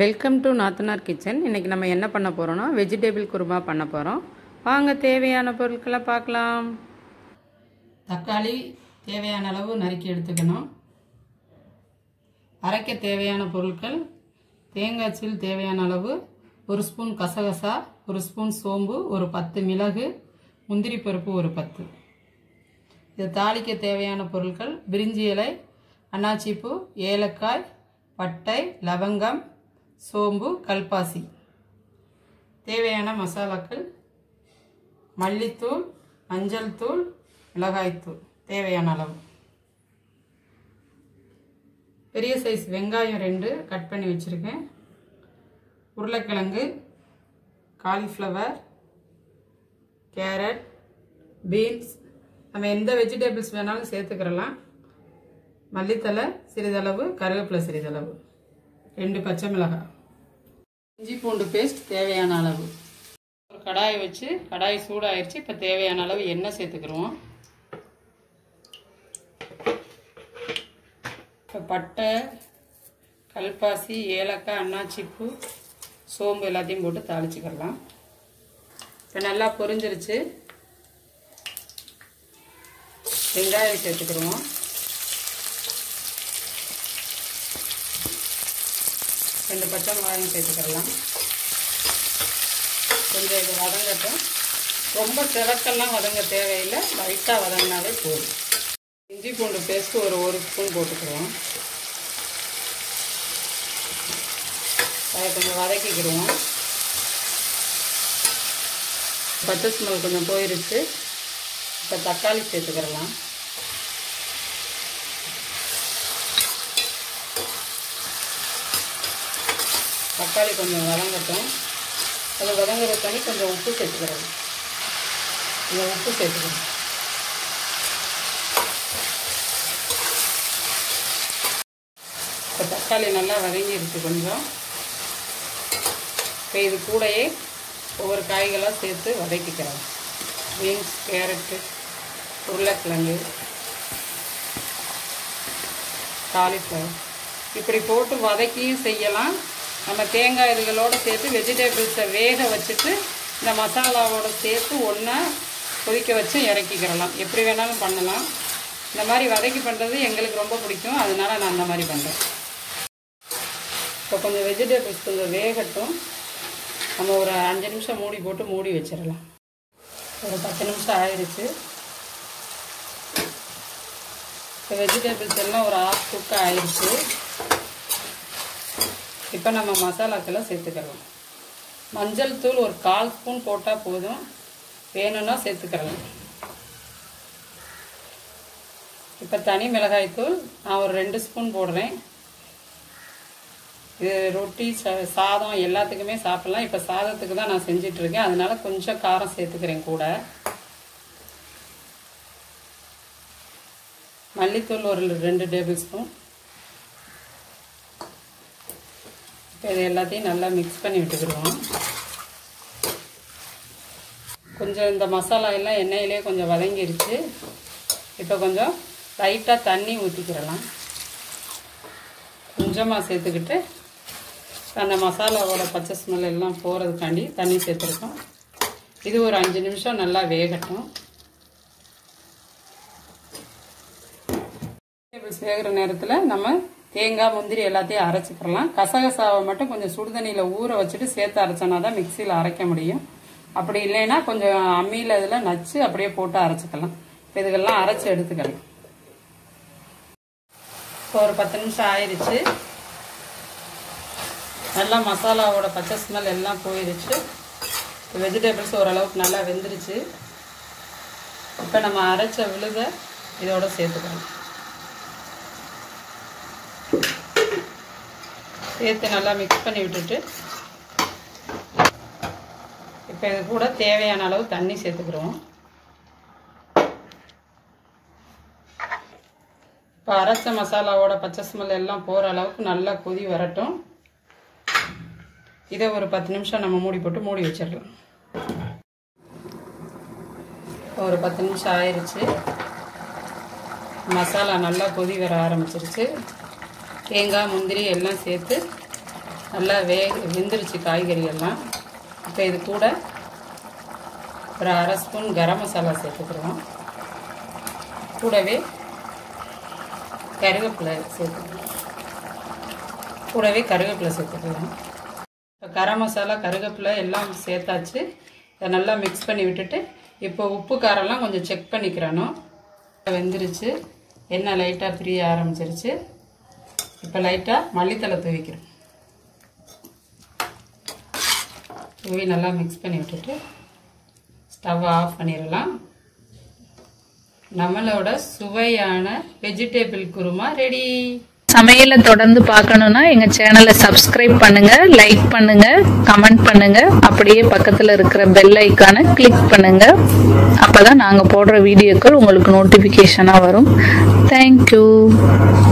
Welcome to नाथनार kitchen इनकी नम्म एन्ना पन्ना पोरोना वेजिटेबल कुरुमा पन्ना पोरोम वांगा தேவையான பொருட்களை பார்க்கலாம் தக்காளி தேவையான அளவு நறுக்கி எடுத்துக்கணும் அரைக்க தேவையான பொருட்கள் தேங்காய் சில் தேவையான அளவு 1 ஸ்பூன் கசகசா 1 ஸ்பூன் சோம்பு ஒரு 10 மிளகு முந்திரி பருப்பு ஒரு 10 இது தாளிக்க தேவையான பொருட்கள் பிரிஞ்சி இலை அனாச்சி பூ ஏலக்காய் பட்டை லவங்கம் सोंबु कल्पासी मसालाक्कल मल्लितूल मंजल तूल मिलगाय तूल तेवैयान अलवु पेरिय साइज वेंगायम 2 कट पन्नी वेच्चिरुक्केन उरुलैकिழங்கு காலிஃப்ளவர் கேரட் பீன்ஸ் நம்ம எந்த வெஜிடபிள்ஸ் வேணாலும் சேர்த்துக்கலாம் மல்லித்தலை சிறிதளவு கருவேப்பிலை சிறிதளவு 2 பச்சை மிளகாய் இஞ்சி பூண்டு பேஸ்ட் தேவையான அளவு ஒரு கடாயை வச்சு கடாய் சூடாயிருச்சு இப்ப தேவையான அளவு எண்ணெய் சேர்த்துக்குறோம் இப்ப பட்டை கல்பாசி ஏலக்காய் அன்னாச்சி பூ சோம்பு எல்லாத்தையும் போட்டு தாளிச்சுக்கலாம் இப்ப நல்லா பொரிஞ்சிருச்சு வெங்காயம் சேர்த்துக்குறோம் ரெண்டு பச்சை மிளகாய் சேர்த்துக்கலாம் கொஞ்சம் இது வதங்கட்டும் ரொம்ப சிறக்கெல்லாம் வதங்க தேவையில்லை லைட்டாக வதங்கினாலே போதும் இஞ்சி பூண்டு பேஸ்ட் ஒரு ஸ்பூன் போட்டுக்கிறோம் அதை கொஞ்சம் வதக்கிக்கிறோம் பச்சை ஸ்மெல் கொஞ்சம் போயிருச்சு இப்போ தக்காளி சேர்த்துக்கலாம் தக்காளி கொஞ்சம் வதங்கட்டும் அது வதங்குற தண்ணி கொஞ்சம் உப்பு சேர்த்துக்கிறோம் இந்த உப்பு சேர்த்துக்கிறோம் இப்போ தக்காளி நல்லா வதங்கிடுச்சு கொஞ்சம் இப்போ இது கூடயே ஒவ்வொரு காய்களாக சேர்த்து வதக்கிக்கிறோம் பீன்ஸ் கேரட்டு உருளைக்கிழங்கு காலிஃப்ளவர் இப்படி போட்டு வதக்கியும் செய்யலாம் நம்ம தேங்காய் இதுகளோட சேர்த்து வெஜிடபிள்ஸை வேக வச்சுட்டு இந்த மசாலாவோட சேர்த்து ஒன்றா கொதிக்க வச்சு இறக்கிக்கிறலாம் எப்படி வேணாலும் பண்ணலாம் இந்த மாதிரி வதக்கி பண்ணுறது எங்களுக்கு ரொம்ப பிடிக்கும் அதனால நான் அந்த மாதிரி பண்ணுறேன் இப்போ கொஞ்சம் வெஜிடபிள்ஸ் கொஞ்சம் வேகட்டும் நம்ம ஒரு 5 நிமிஷம் மூடி போட்டு மூடி வச்சிடலாம் ஒரு 10 நிமிஷம் ஆயிடுச்சு இப்போ வெஜிடபிள்ஸ் எல்லாம் ஒரு ஆஃப் குக் ஆயிடுச்சு இப்போ நம்ம மசாலாக்களை சேர்த்துக்கலாம் மஞ்சள் தூள் ஒரு 1/4 ஸ்பூன் போட்டால் போதும் வேணும்னா சேர்த்துக்கலாம் இப்போ தனி மிளகாய் தூள் நான் ஒரு 2 ஸ்பூன் போடுறேன் இது ரொட்டி சாதம் எல்லாத்துக்குமே சாப்பிடலாம் இப்போ சாதத்துக்கு தான் நான் செஞ்சிட்டு இருக்கேன் அதனால கொஞ்சம் காரம் சேர்த்துக்கிறேன் கூட மல்லித்தூள் ஒரு 2 டேபிள் ஸ்பூன் இது எல்லாத்தையும் நல்லா மிக்ஸ் பண்ணி விட்டுக்கிறோம் கொஞ்சம் இந்த மசாலா எல்லாம் எண்ணெயிலே கொஞ்சம் வதங்கிடுச்சு இப்போ கொஞ்சம் லைட்டாக தண்ணி ஊற்றிக்கிறலாம் கொஞ்சமாக சேர்த்துக்கிட்டு அந்த மசாலாவோட பச்சை ஸ்மெல் எல்லாம் போகிறதுக்காண்டி தண்ணி சேர்த்துருக்கோம் இது ஒரு 5 நிமிஷம் நல்லா வேகட்டும் வேகிற நேரத்தில் நம்ம தேங்காய் முந்திரி எல்லாத்தையும் அரைச்சிக்கலாம் கசகசாவை மட்டும் கொஞ்சம் சுடுதண்ணியில் ஊற வச்சுட்டு சேர்த்து அரைச்சோன்னா தான் மிக்சியில் அரைக்க முடியும் அப்படி இல்லைன்னா கொஞ்சம் அம்மியில் இதில் நச்சு அப்படியே போட்டு அரைச்சிக்கலாம் இப்போ இதுக்கெல்லாம் அரைச்சி எடுத்துக்கலாம் இப்போ ஒரு 10 நிமிஷம் ஆயிடுச்சு நல்லா மசாலாவோட பச்சை ஸ்மெல் எல்லாம் போயிடுச்சு வெஜிடபிள்ஸ் ஓரளவுக்கு நல்லா வெந்துருச்சு இப்போ நம்ம அரைச்ச விழுதை இதோட சேர்த்துக்கலாம் சேர்த்து நல்லா மிக்ஸ் பண்ணி விட்டுட்டு இப்போ இது கூட தேவையான அளவு தண்ணி சேர்த்துக்கிறோம் இப்போ அரைச்ச மசாலாவோட பச்சை ஸ்மெல் எல்லாம் போகிற அளவுக்கு நல்லா கொதி வரட்டும் இதை ஒரு 10 நிமிஷம் நம்ம மூடி போட்டு மூடி வச்சிடலாம் ஒரு 10 நிமிஷம் ஆயிடுச்சு மசாலா நல்லா கொதி வர ஆரம்பிச்சிருச்சு தேங்காய் முந்திரி எல்லாம் சேர்த்து நல்லா வெந்துருச்சு காய்கறி எல்லாம். இப்போ இது கூட ஒரு அரை ஸ்பூன் கரம் மசாலா சேர்த்துக்கிறோம். கூடவே கருவேப்பிலை சேர்த்துக்கிறோம். இப்போ கரம் மசாலா கருவேப்பிலை எல்லாம் சேர்த்தாச்சு. இதை நல்லா மிக்ஸ் பண்ணி விட்டுட்டு இப்போ உப்பு காரெல்லாம் கொஞ்சம் செக் பண்ணிக்கிறானோ. வெந்துருச்சு, எண்ணெய் லைட்டாக பிரிய ஆரம்பிச்சிருச்சு. இப்போ லைட்டாக மல்லித்தலை தூவிக்கிறோம். தூவி நல்லா மிக்ஸ் பண்ணி விட்டுட்டு ஸ்டவ் ஆஃப் பண்ணிடலாம். நம்மளோட சுவையான வெஜிடபிள் குருமா ரெடி. சமையலை தொடர்ந்து பார்க்கணும்னா எங்கள் சேனலை சப்ஸ்கிரைப் பண்ணுங்கள், லைக் பண்ணுங்கள், கமெண்ட் பண்ணுங்கள். அப்படியே பக்கத்தில் இருக்கிற பெல் ஐக்கானை கிளிக் பண்ணுங்கள். அப்போ தான் நாங்கள் போடுற வீடியோக்கள் உங்களுக்கு நோட்டிஃபிகேஷனாக வரும். தேங்க்யூ.